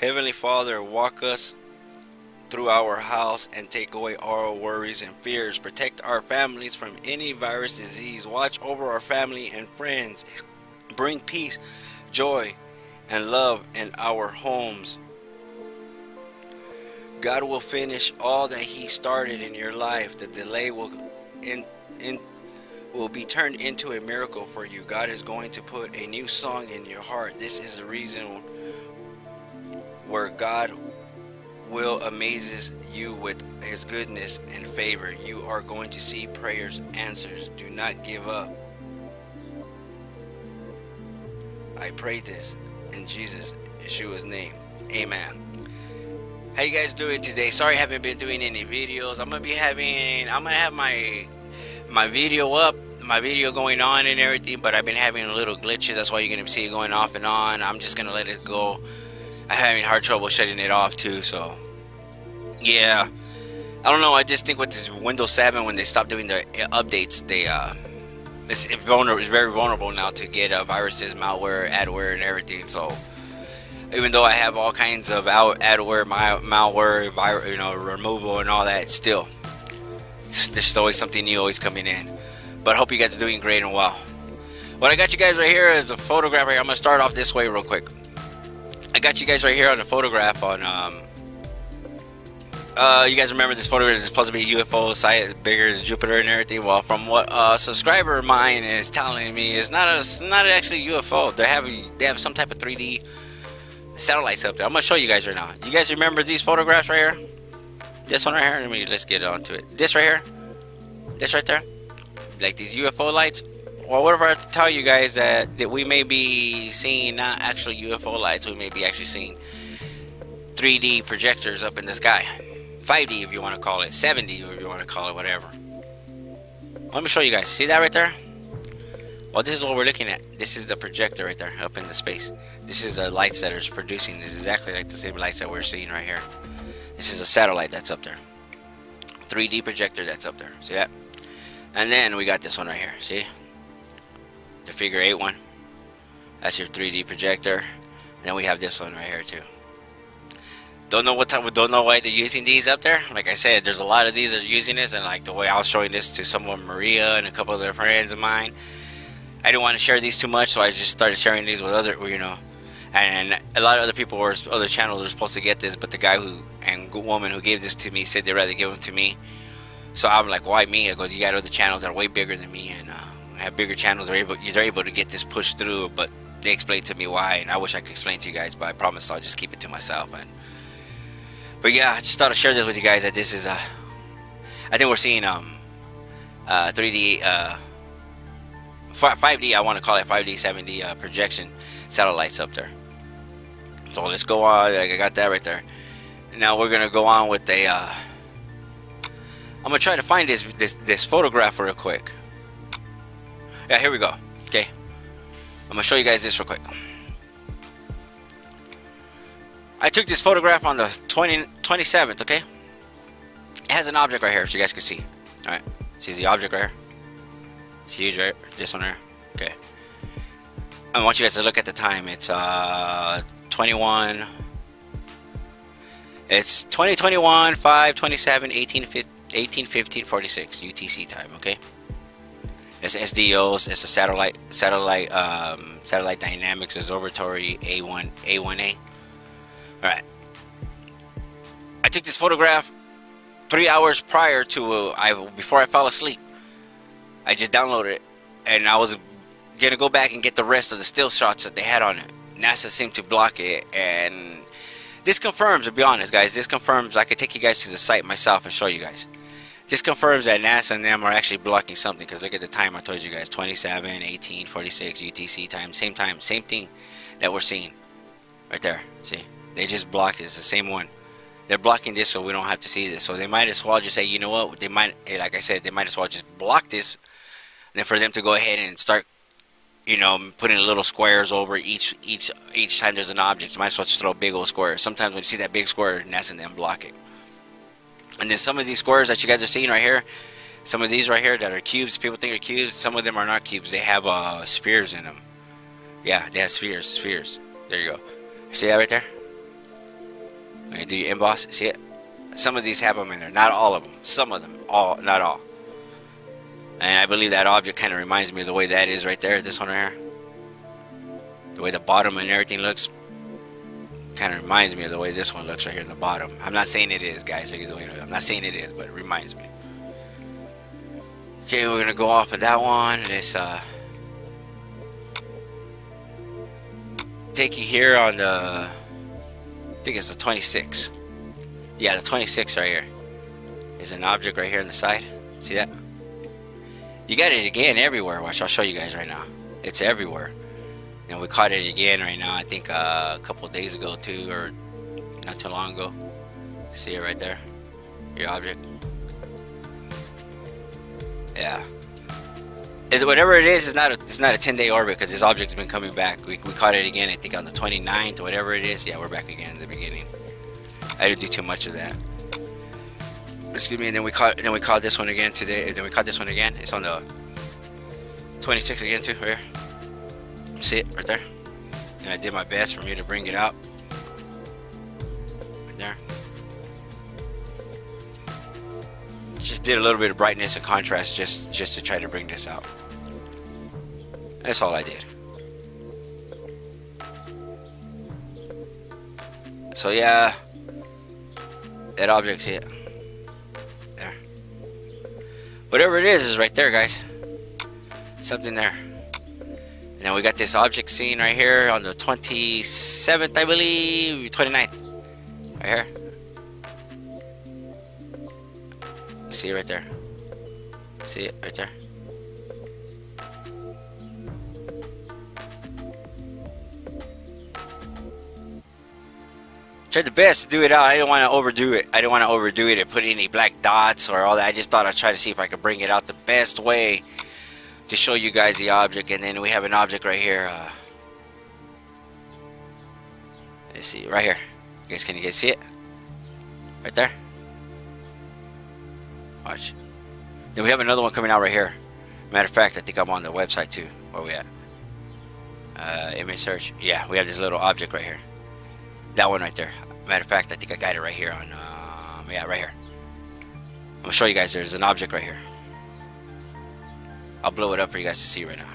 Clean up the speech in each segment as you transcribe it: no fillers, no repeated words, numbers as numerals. Heavenly Father, walk us through our house and take away all worries and fears. Protect our families from any virus, disease. Watch over our family and friends. Bring peace, joy, and love in our homes. God will finish all that He started in your life. The delay will be turned into a miracle for you. God is going to put a new song in your heart. This is the reason where God will amazes you with His goodness and favor. You are going to see prayers answers. Do not give up. I pray this in Jesus, Yeshua's name. Amen. How you guys doing today? Sorry I haven't been doing any videos. I'm gonna have my video up, my video going on and everything, but I've been having little glitches. That's why you're gonna see it going off and on. I'm just gonna let it go. I'm having hard trouble shutting it off too, so yeah, I don't know. I just think with this Windows 7, when they stopped doing their updates, they it's very vulnerable now to get viruses, malware, adware, and everything. So even though I have all kinds of adware, malware, virus, removal and all that, still there's always something new always coming in. But I hope you guys are doing great and well. What I got you guys right here is a photograph right here. I'm gonna start off this way real quick. I got you guys right here on the photograph on you guys remember this photograph is supposed to be a UFO size bigger than Jupiter and everything. Well, from what a subscriber of mine is telling me, it's not actually a UFO. They have some type of 3D satellites up there. I'm gonna show you guys right now. You guys remember these photographs right here? This one right here. Let's get onto it. This right here, this right there, like these UFO lights. Well, what if I tell you guys that we may be seeing not actual UFO lights, we may be actually seeing 3D projectors up in the sky. 5D if you want to call it, 7D if you want to call it, whatever. Let me show you guys. See that right there? Well, this is what we're looking at. This is the projector right there up in the space. This is the lights that it's producing. This is exactly like the same lights that we're seeing right here. This is a satellite that's up there. 3D projector that's up there. See that? And then we got this one right here. See? The figure 8 one. That's your 3D projector. And then we have this one right here too. Don't know why they're using these up there. Like I said, there's a lot of these that are using this, and like the way I was showing this to someone, Maria and a couple of their friends of mine, I didn't want to share these too much, so I just started sharing these with other, and a lot of other people or other channels are supposed to get this, but the guy who and woman who gave this to me said they'd rather give them to me. So I'm like, why me? I go, you got other channels that are way bigger than me and have bigger channels. They're able to get this pushed through, but they explained to me why, and I wish I could explain to you guys, but I promise I'll just keep it to myself. And but yeah, I just thought I'd share this with you guys that this is I think we're seeing 3D 5D, I want to call it 5D 7D projection satellites up there. So let's go on. I got that right there. Now we're gonna go on with a I'm gonna try to find this photograph real quick. Yeah, here we go. Okay, I'm gonna show you guys this real quick. I took this photograph on the 27th, okay? It has an object right here, so you guys can see. All right, see the object right here? It's huge, right? This one right here, okay. I want you guys to look at the time. It's 2021, 5:27, 18:15:46 UTC time, okay? It's SDOs. It's a satellite dynamics observatory A1A. Alright, I took this photograph 3 hours prior to before I fell asleep. I just downloaded it, and I was gonna go back and get the rest of the still shots that they had on it. NASA seemed to block it, and this confirms, to be honest guys, this confirms, I could take you guys to the site myself and show you guys. This confirms that NASA and them are actually blocking something, because look at the time I told you guys, 27:18:46 UTC time, same thing that we're seeing right there. See? They just blocked it. It's the same one. They're blocking this so we don't have to see this. So they might as well just say, you know what, they might, like I said, they might as well just block this, and then for them to go ahead and start, putting little squares over each time there's an object. You might as well just throw a big old square. Sometimes when you see that big square, NASA and them block it. And then some of these squares that you guys are seeing right here, some of these right here that are cubes, people think are cubes, some of them are not cubes. They have spheres in them. Yeah, they have spheres. There you go. See that right there? When you do your inbox, see it? Some of these have them in there. Not all of them. Some of them. All, not all. And I believe that object kind of reminds me of the way that is right there. This one right here. The way the bottom and everything looks. Kind of reminds me of the way this one looks right here in the bottom. I'm not saying it is, guys. I'm not saying it is, but it reminds me. Okay, we're gonna go off of that one. Let's take you here on the, I think it's the 26. Yeah, the 26 right here is an object right here on the side. See that? You got it again everywhere. Watch, I'll show you guys right now. It's everywhere. And we caught it again right now, I think a couple days ago too, or not too long ago. See it right there? Your object. Yeah. Is it, whatever it is, it's not a 10-day orbit because this object's been coming back. We caught it again, I think on the 29th, whatever it is. Yeah, we're back again at the beginning. I didn't do too much of that. Excuse me, and then we caught this one again today, and then we caught this one again. It's on the 26th again too, right here. See it right there, and I did my best for me to bring it up right there. Just did a little bit of brightness and contrast just to try to bring this out. That's all I did. So yeah, that object's it there. Whatever it is right there, guys. Something there. And then we got this object scene right here on the 27th, I believe, 29th, right here. See it right there. See it right there. Tried the best to do it out. I didn't want to overdo it. I didn't want to overdo it and put any black dots or all that. I just thought I'd try to see if I could bring it out the best way to show you guys the object. And then we have an object right here. Let's see, right here. You guys, can you guys see it? Right there. Watch. Then we have another one coming out right here. Matter of fact, I think I'm on the website too. Where we at? Image search. Yeah, we have this little object right here. That one right there. Matter of fact, I think I got it right here on. Yeah, right here. I'm gonna show you guys. There's an object right here. I'll blow it up for you guys to see right now.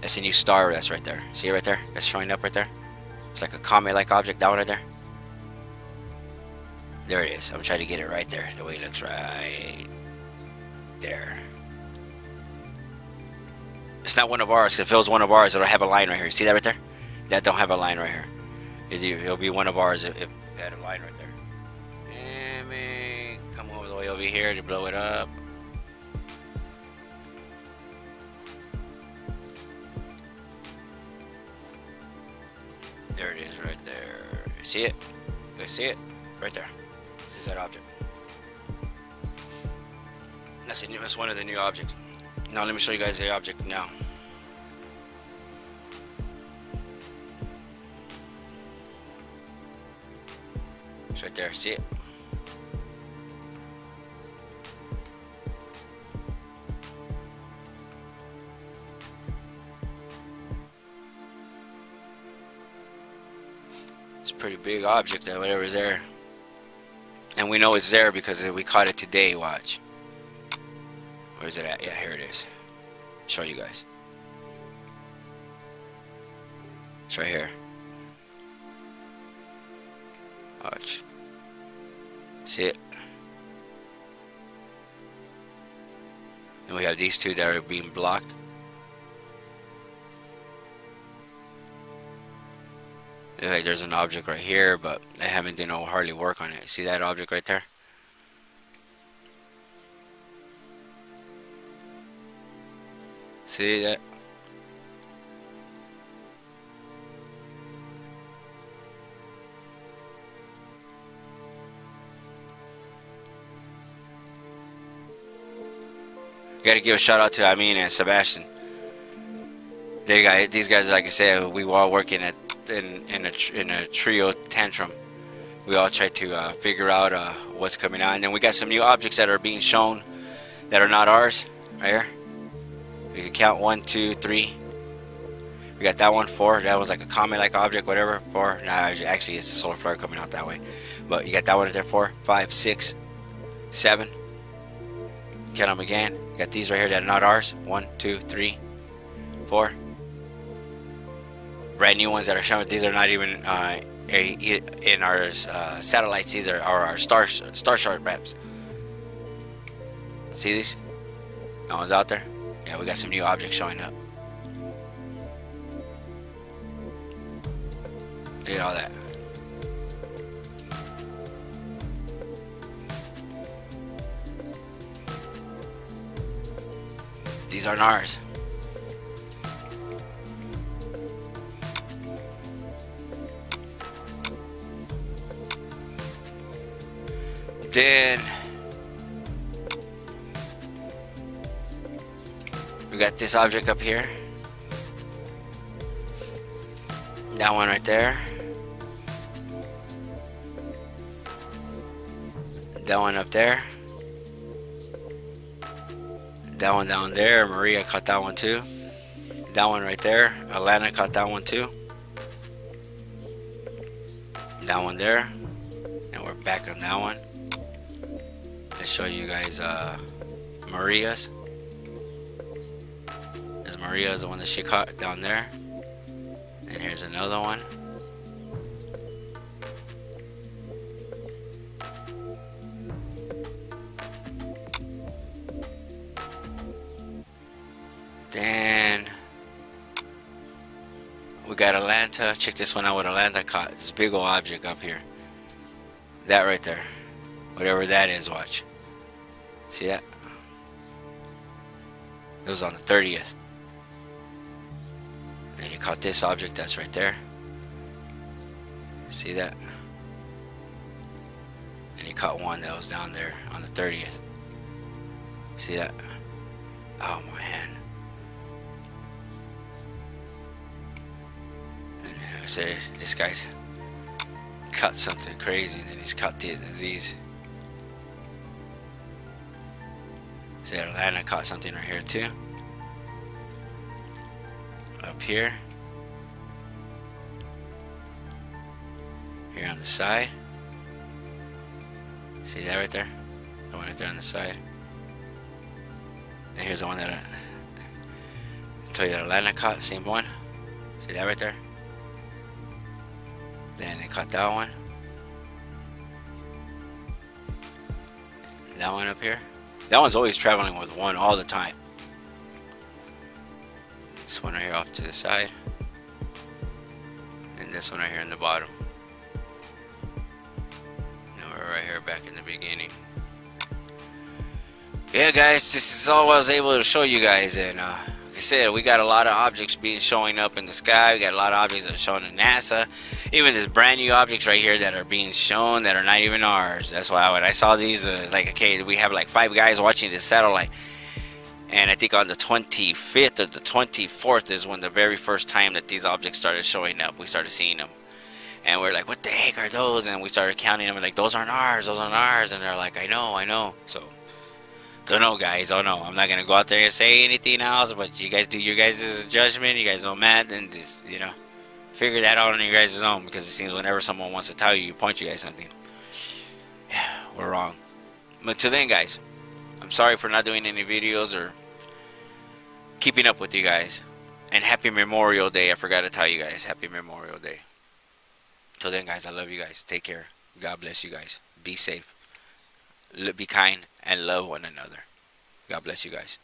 That's a new star that's right there. See it right there? That's showing up right there. It's like a comet-like object. That one right there. There it is. I'm trying to get it right there. The way it looks right there. It's not one of ours. If it was one of ours, it'll have a line right here. See that right there? That don't have a line right here. It'll be one of ours if it had a line right there. And over here to blow it up. There it is right there. See it? You guys see it? Right there. Is that object. That's a new, that's one of the new objects. Now let me show you guys the object now. It's right there. See it? Pretty big object, that whatever's there, and we know it's there because we caught it today. Watch, where's it at? Yeah, here it is. Show you guys. It's right here. Watch. See it? And we have these two that are being blocked. Like there's an object right here, but I haven't done hardly work on it. See that object right there? See that? Got to give a shout out to Amine and Sebastian. They guys, these guys, like I said, we were all working at. In a trio tantrum, we all try to figure out what's coming on. And then we got some new objects that are being shown that are not ours. Right here, we can count 1, 2, 3. We got that one, 4. That was like a comet-like object, whatever. 4. Nah, actually, it's a solar flare coming out that way. But you got that one right there, 4, 5, 6, 7. Count them again. You got these right here that are not ours. 1, 2, 3, 4. Brand new ones that are showing. These are not even in our satellites. These are our star chart maps. See these? No one's out there. Yeah, we got some new objects showing up. Look at all that. These aren't ours. Then we got this object up here. That one right there. That one up there. That one down there. Maria caught that one too. That one right there. Atlanta caught that one too. That one there. And we're back on that one. Let's show you guys Maria's. There's Maria's, the one that she caught down there. And here's another one. Then we got Atlanta. Check this one out, what Atlanta caught. This big old object up here. That right there. Whatever that is, watch. See that? It was on the 30th. And you caught this object that's right there. See that? And you caught one that was down there on the 30th. See that? Oh, my hand. And I say, this guy's caught something crazy, and then he's caught these. See, Atlanta caught something right here too. Up here. Here on the side. See that right there? The one right there on the side. And here's the one that I told you that Atlanta caught, same one. See that right there? Then they caught that one. That one up here. That one's always traveling with one all the time. This one right here off to the side. And this one right here in the bottom. Now we're right here back in the beginning. Yeah, guys, this is all I was able to show you guys. And like I said, we got a lot of objects showing up in the sky. We got a lot of objects that are shown in NASA. Even this brand new objects right here that are being shown that are not even ours. That's why when I saw these, like, okay, we have like 5 guys watching this satellite. And I think on the 25th or the 24th is when the very first time that these objects started showing up. We started seeing them. And we're like, what the heck are those? And we started counting them. We're like, those aren't ours. Those aren't ours. And they're like, I know, I know. So. Don't know, guys. Don't know. I'm not gonna go out there and say anything else, but you guys do your guys' judgment. You guys know math, and just, you know, figure that out on your guys' own, because it seems whenever someone wants to tell you, you point you guys something. Yeah, we're wrong. But till then, guys, I'm sorry for not doing any videos or keeping up with you guys. And happy Memorial Day. I forgot to tell you guys. Happy Memorial Day. Till then, guys, I love you guys. Take care. God bless you guys. Be safe. Be kind and love one another. God bless you guys.